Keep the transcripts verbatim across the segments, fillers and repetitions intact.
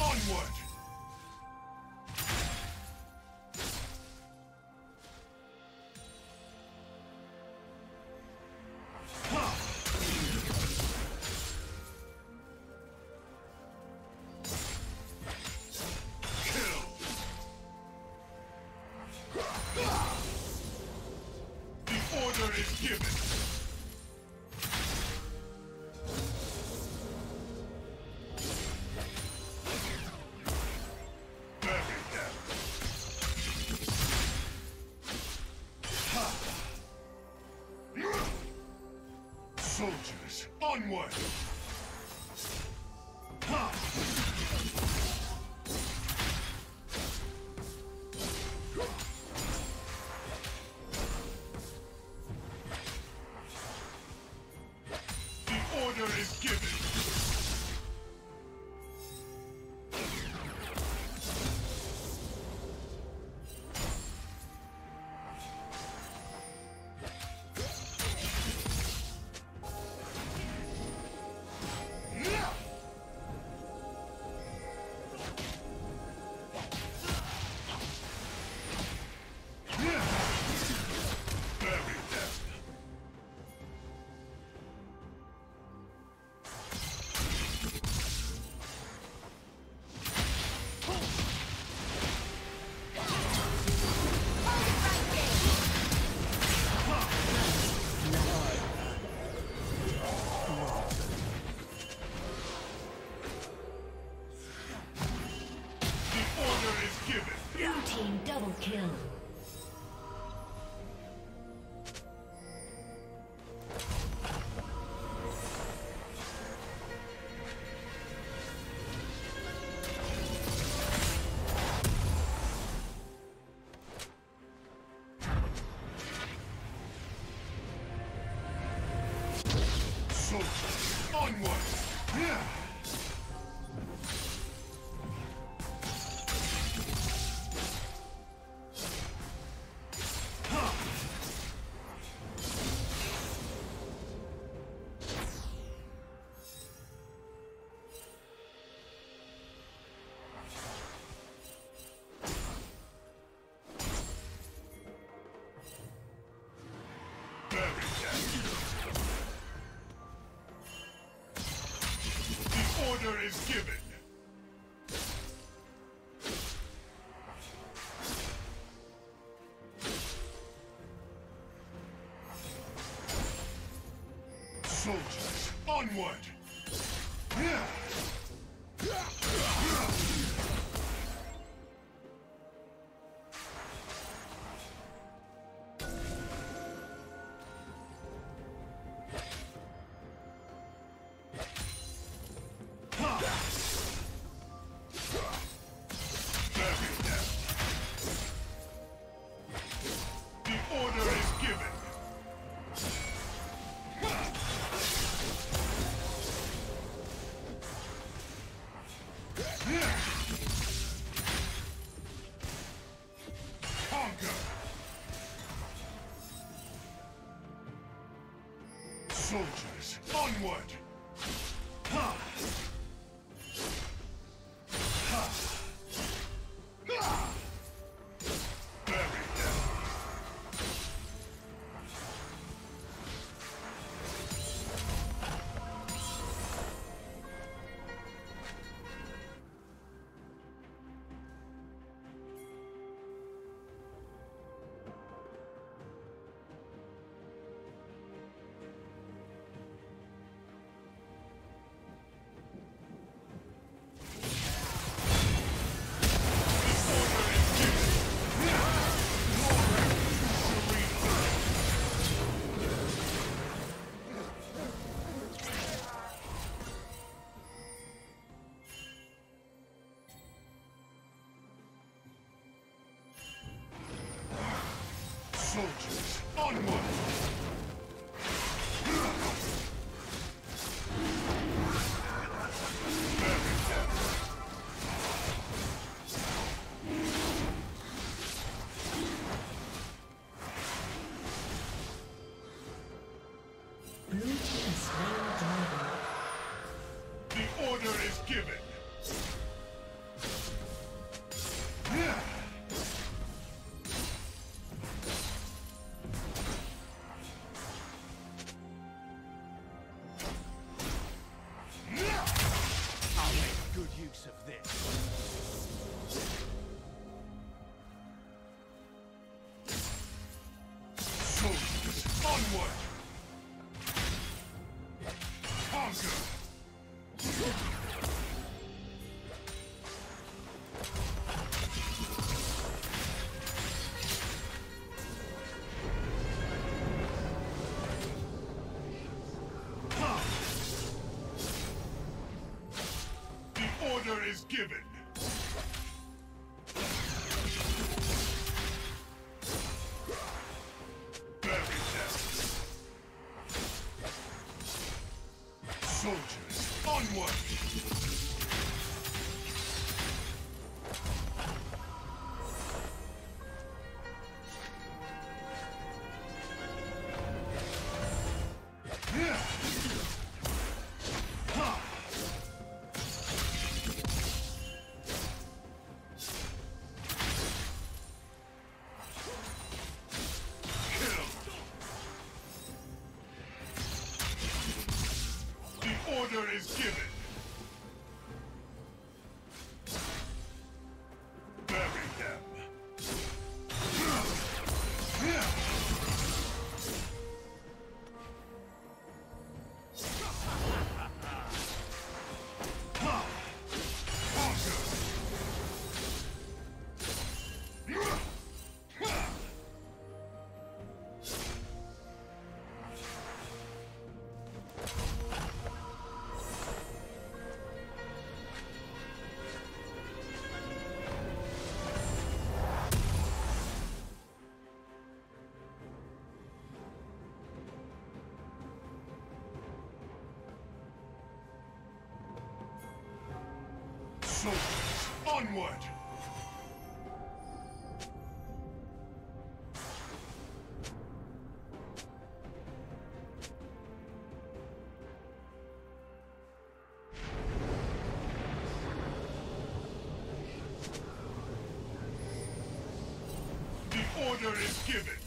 Onward! Soldiers, onward! Ha! The order is given! Kill. Order is given. Soldiers, onward. Soldiers, onward! Ha! Ha! Ha! Bury piece of this. Soldiers, onward! Conquer! Is given. Bury them. Soldiers, onward. Order is given. Bury them. Soldiers, onward! The order is given!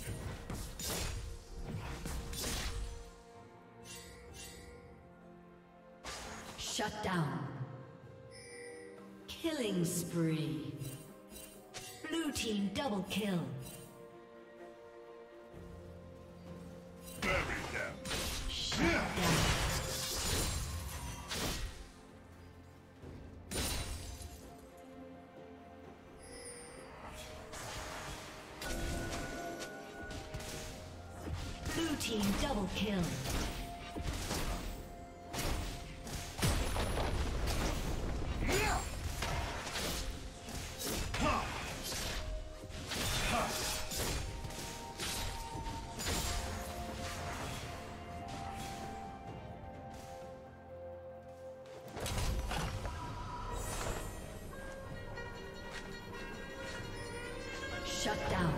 Shut down. Killing spree. Blue team double kill. Bury them. Shut yeah. down. Blue team double kill. Shut down.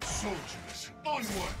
Soldiers, onward!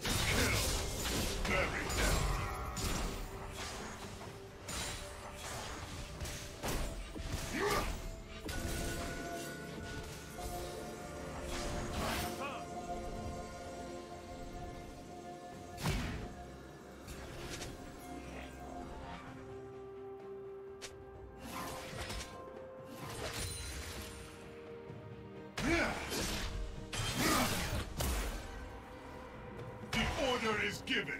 Kill! Bury them! Order is given.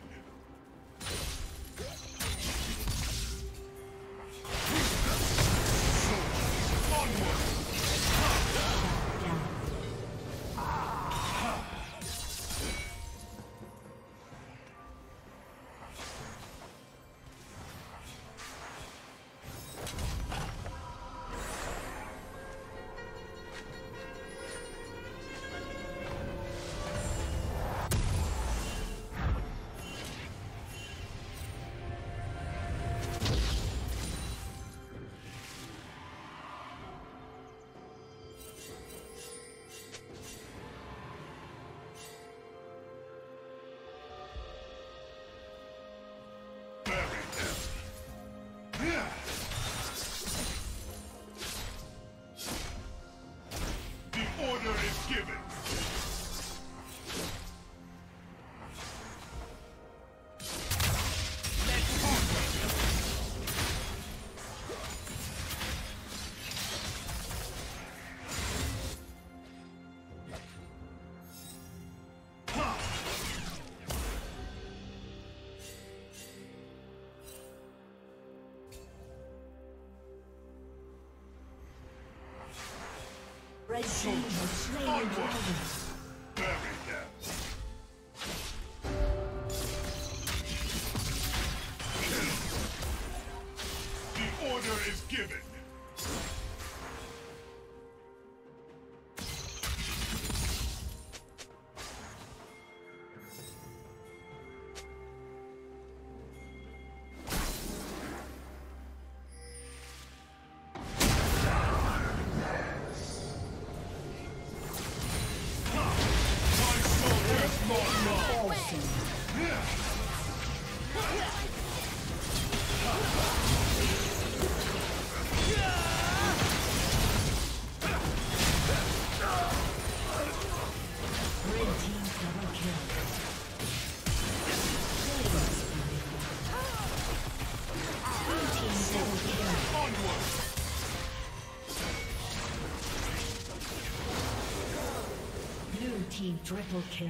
Triple kill.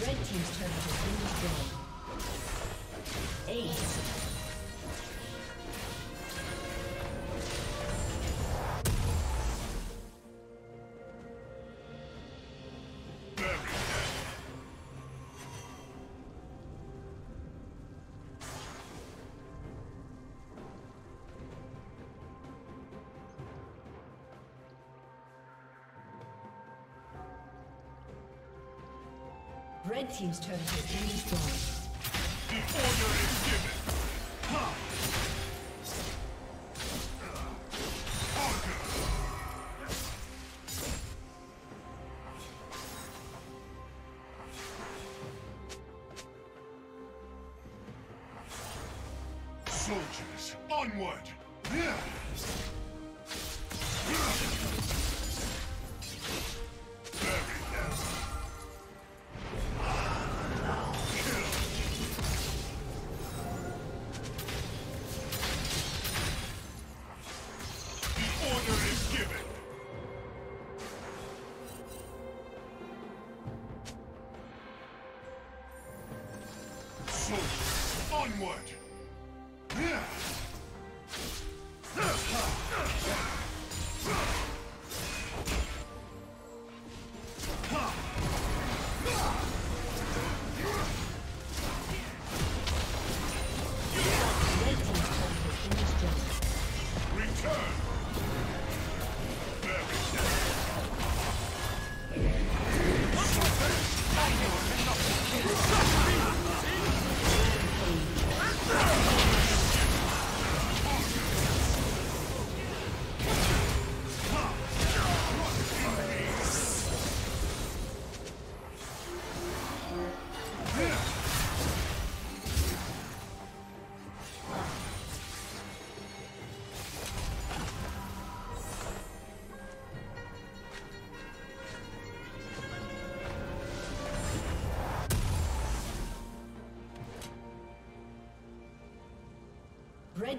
Red team's turret has been destroyed. Ace. Red team's turret has been destroyed. The order is given. Ha! Order. Soldiers, onward! Yeah. Onward! Red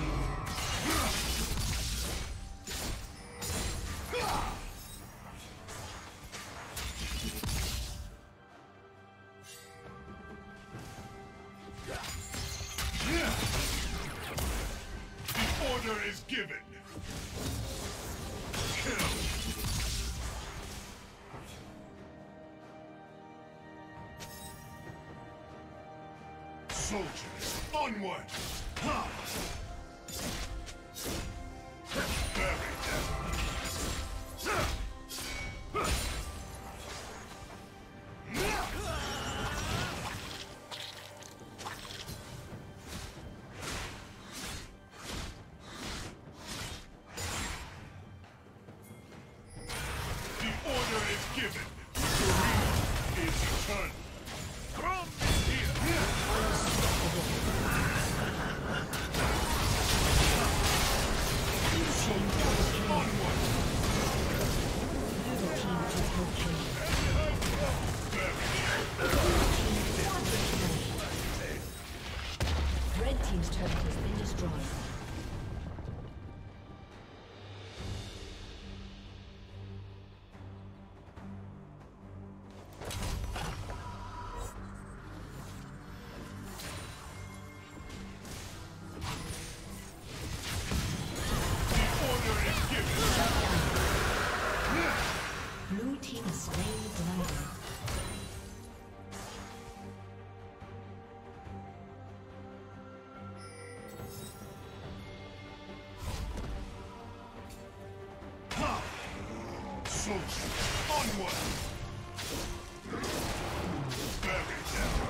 Soldiers, onward! Ha! Onward! soldiers, onward! Bury them!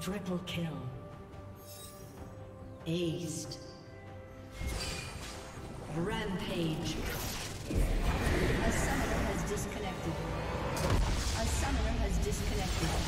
Triple kill. Aced. Rampage. A summoner has disconnected. A summoner has disconnected.